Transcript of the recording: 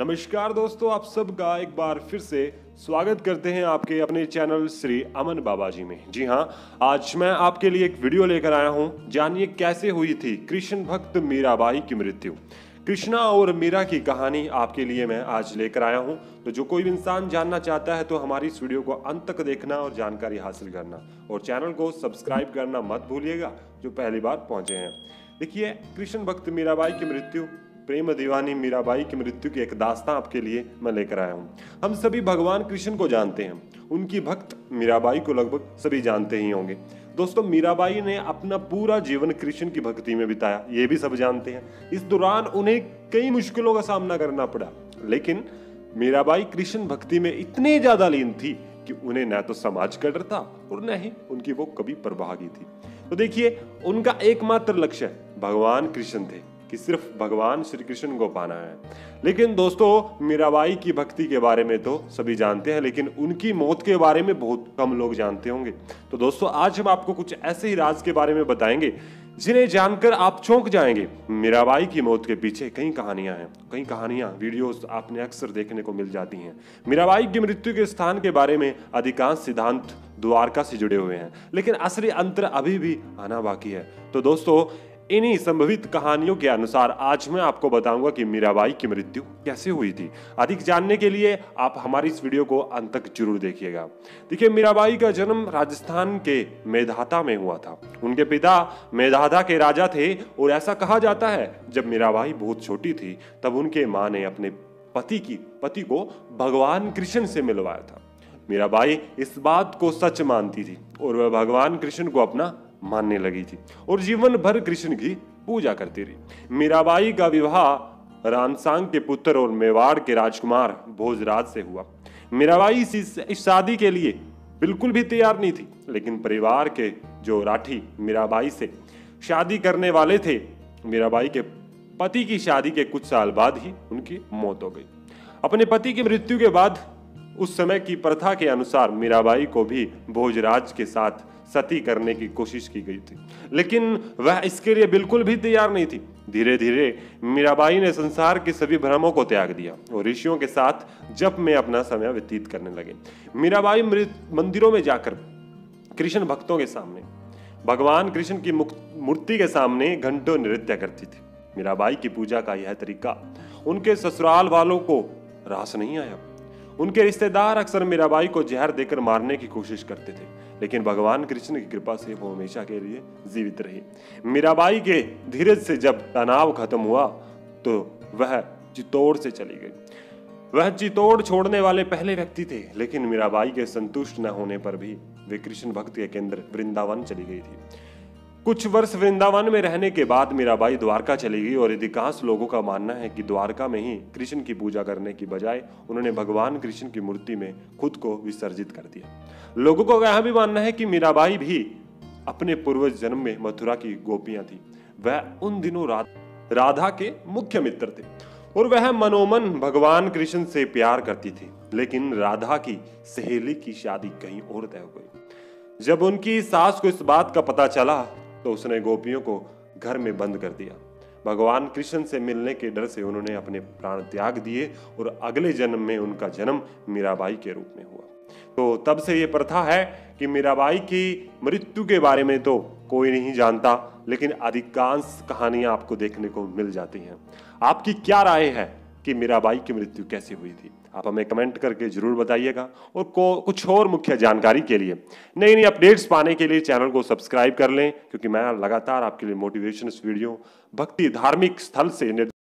नमस्कार दोस्तों, आप सबका एक बार फिर से स्वागत करते हैं आपके अपने चैनल श्री अमन बाबा जी में। जी हाँ, आज मैं आपके लिए एक वीडियो लेकर आया हूँ। जानिए कैसे हुई थी कृष्ण भक्त मीराबाई की मृत्यु। कृष्णा और मीरा की कहानी आपके लिए मैं आज लेकर आया हूं। तो जो कोई भी इंसान जानना चाहता है तो हमारी इस वीडियो को अंत तक देखना और जानकारी हासिल करना, और चैनल को सब्सक्राइब करना मत भूलिएगा जो पहली बार पहुंचे हैं। देखिए, कृष्ण भक्त मीराबाई की मृत्यु, प्रेम दीवानी मीराबाई की मृत्यु की एक दास्तां आपके लिए मैं लेकर आया हूँ। हम सभी भगवान कृष्ण को जानते हैं, उनकी भक्त मीराबाई को लगभग सभी जानते ही होंगे। दोस्तों, मीराबाई ने अपना पूरा जीवन कृष्ण की भक्ति में बिताया, ये भी सब जानते हैं। इस दौरान उन्हें कई मुश्किलों का सामना करना पड़ा, लेकिन मीराबाई कृष्ण भक्ति में इतनी ज्यादा लीन थी कि उन्हें न तो समाज का डर था और न ही उनकी वो कभी परवाहगी थी। तो देखिए, उनका एकमात्र लक्ष्य भगवान कृष्ण थे कि सिर्फ भगवान श्री कृष्ण को पाना है। लेकिन दोस्तों, मीराबाई की भक्ति के बारे में तो सभी जानते हैं, लेकिन उनकी मौत के बारे में बहुत कम लोग जानते होंगे। तो दोस्तों, आज हम आपको कुछ ऐसे ही राज के बारे में बताएंगे जिन्हें जानकर आप चौंक जाएंगे। मीराबाई की मौत के पीछे कई कहानियां हैं, कई कहानियां वीडियोस आपने अक्सर देखने को मिल जाती हैं। मीराबाई की मृत्यु के स्थान के बारे में अधिकांश सिद्धांत द्वारका से जुड़े हुए हैं, लेकिन असली अंतर अभी भी आना बाकी है। तो दोस्तों, इन्हीं संभवित कहानियों के अनुसार आज मैं आपको बताऊंगा कि मीराबाई की मृत्यु कैसे हुई थी। अधिक जानने के लिए आप हमारी इस वीडियो को अंत तक जरूर देखिएगा। देखिए, मीराबाई का जन्म राजस्थान के मेधाता में हुआ था। उनके पिता मेधाता के राजा थे, और ऐसा कहा जाता है जब मीराबाई बहुत छोटी थी तब उनके माँ ने अपने पति को भगवान कृष्ण से मिलवाया था। मीराबाई इस बात को सच मानती थी और वह भगवान कृष्ण को अपना मानने लगी थी और जीवन भर कृष्ण की पूजा करती रही। मीराबाई का विवाह रामसांग के पुत्र और मेवाड़ के राजकुमार भोजराज से हुआ। मीराबाई इस शादी के लिए बिल्कुल भी तैयार नहीं थी, लेकिन परिवार के जो राठी मीराबाई से शादी करने वाले थे, मीराबाई के पति की शादी के कुछ साल बाद ही उनकी मौत हो गई। अपने पति की मृत्यु के बाद उस समय की प्रथा के अनुसार मीराबाई को भी भोजराज के साथ सती करने की कोशिश की गई थी, लेकिन वह इसके लिए बिल्कुल भी तैयार नहीं थी। धीरे धीरे मीराबाई ने संसार के सभी भ्रमों को त्याग दिया और ऋषियों के साथ जप में अपना समय व्यतीत करने लगे। मीराबाई मंदिरों में जाकर कृष्ण भक्तों के सामने, भगवान कृष्ण की मूर्ति के सामने घंटों नृत्य करती थी। मीराबाई की पूजा का यह तरीका उनके ससुराल वालों को रास नहीं आया। उनके रिश्तेदार अक्सर मीराबाई को जहर देकर मारने की कोशिश करते थे, लेकिन भगवान कृष्ण की कृपा से वो हमेशा के लिए जीवित रहे। मीराबाई के धीरज से जब तनाव खत्म हुआ तो वह चित्तौड़ से चली गई। वह चित्तौड़ छोड़ने वाले पहले व्यक्ति थे, लेकिन मीराबाई के संतुष्ट न होने पर भी वे कृष्ण भक्त के केंद्र वृंदावन चली गई थी। कुछ वर्ष वृंदावन में रहने के बाद मीराबाई द्वारका चली गई, और अधिकांश लोगों का मानना है कि द्वारका में ही कृष्ण की पूजा करने की बजाय उन्होंने भगवान कृष्ण की मूर्ति में खुद को विसर्जित कर दिया। लोगों का यह भी मानना है कि मीराबाई भी अपने पूर्वज जन्म में मथुरा की गोपियां थी। वह उन दिनों राधा के मुख्य मित्र थे और वह मनोमन भगवान कृष्ण से प्यार करती थी, लेकिन राधा की सहेली की शादी कहीं और तय हो गई। जब उनकी सास को इस बात का पता चला तो उसने गोपियों को घर में बंद कर दिया। भगवान कृष्ण से मिलने के डर से उन्होंने अपने प्राण त्याग दिए और अगले जन्म में उनका जन्म मीराबाई के रूप में हुआ। तो तब से ये प्रथा है कि मीराबाई की मृत्यु के बारे में तो कोई नहीं जानता, लेकिन अधिकांश कहानियां आपको देखने को मिल जाती हैं। आपकी क्या राय है कि मीराबाई की मृत्यु कैसे हुई थी? आप हमें कमेंट करके जरूर बताइएगा। और कुछ और मुख्य जानकारी के लिए, नई अपडेट्स पाने के लिए चैनल को सब्सक्राइब कर लें, क्योंकि मैं लगातार आपके लिए मोटिवेशनल वीडियो, भक्ति, धार्मिक स्थल से